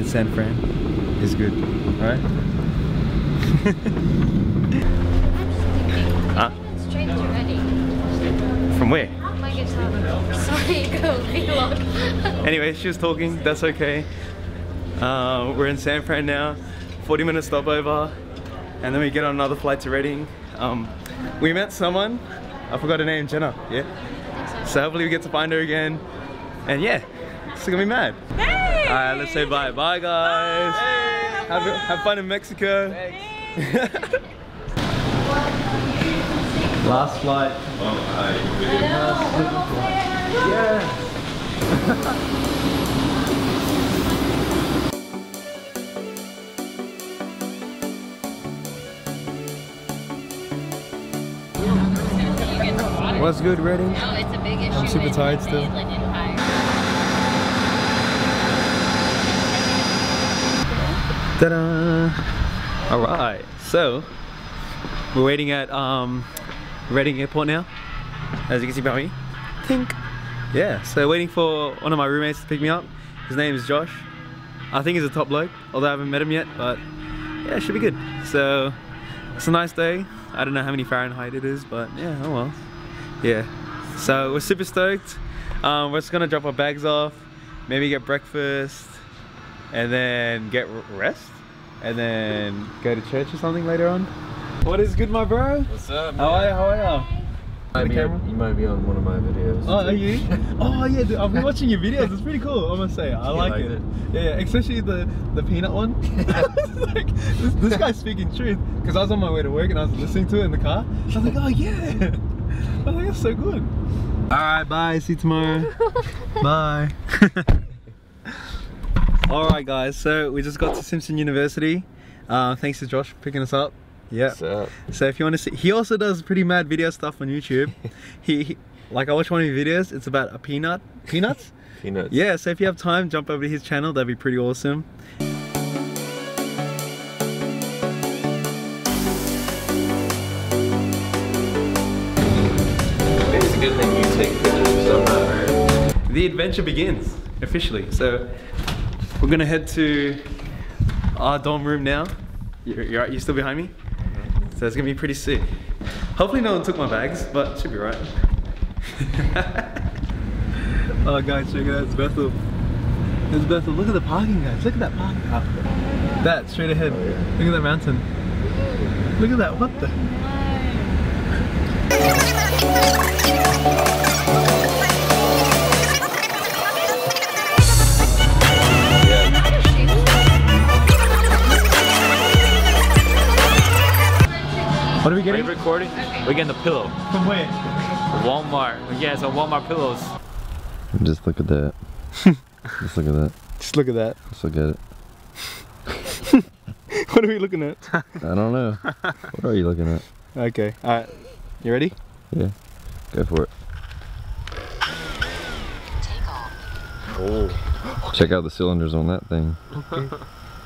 in San Fran is good, right? Huh? Straight to Redding. From where? My guitar. Sorry, go vlog. Anyway, she was talking. That's okay. We're in San Fran now. 40-minute stopover, and then we get on another flight to Redding. We met someone. I forgot her name. Jenna. Yeah. I think so. So hopefully we get to find her again. And yeah, it's gonna be mad. Hey! Alright, let's say bye. Bye guys! Bye. Hey. Have fun in Mexico. Last flight. Yeah. What's good, Redding? No, it's a big issue. I'm super tired still. Ta-da! Alright, so we're waiting at Redding Airport now, as you can see by me. Think. Yeah, so waiting for one of my roommates to pick me up. His name is Josh. I think he's a top bloke, although I haven't met him yet, but yeah, it should be good. So it's a nice day. I don't know how many Fahrenheit it is, but yeah, oh well. Yeah, so we're super stoked. We're just gonna drop our bags off, maybe get breakfast, and then get rest, and then go to church or something later on. What is good, my bro? What's up, man? How are you? You might be on one of my videos. Oh, are you? Oh yeah, dude, I've been watching your videos. It's pretty cool, I must say. I like it. Yeah, especially the peanut one. Like, this guy's speaking truth, because I was on my way to work and I was listening to it in the car. I was like, oh yeah. I think it's so good. Alright, bye. See you tomorrow. Bye. Alright guys, so we just got to Simpson University. Thanks to Josh for picking us up. Yeah. So if you want to see, he also does pretty mad video stuff on YouTube. he like, I watched one of his videos, it's about a peanut. Peanuts? Peanuts. Yeah, so if you have time, jump over to his channel, that'd be pretty awesome. The adventure begins officially, so we're gonna head to our dorm room now. You're still behind me, so it's gonna be pretty sick. Hopefully no one took my bags, but it should be right. Oh guys, check it out, it's Bethel. It's Bethel. Look at the parking, guys. Look at that parking. That straight ahead. Oh, yeah. Look at that mountain. Look at that. What the? What are we getting? Are you recording? Okay. We're getting the pillow. From where? Walmart. Yeah, it's on Walmart pillows. Just look at that. Just look at that. Just look at that. Just look at it. What are we looking at? I don't know. What are you looking at? Okay. Alright. You ready? Yeah. Go for it. Take off. Oh. Check out the cylinders on that thing. Okay.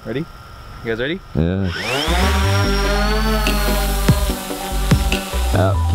Ready? You guys ready? Yeah. Out.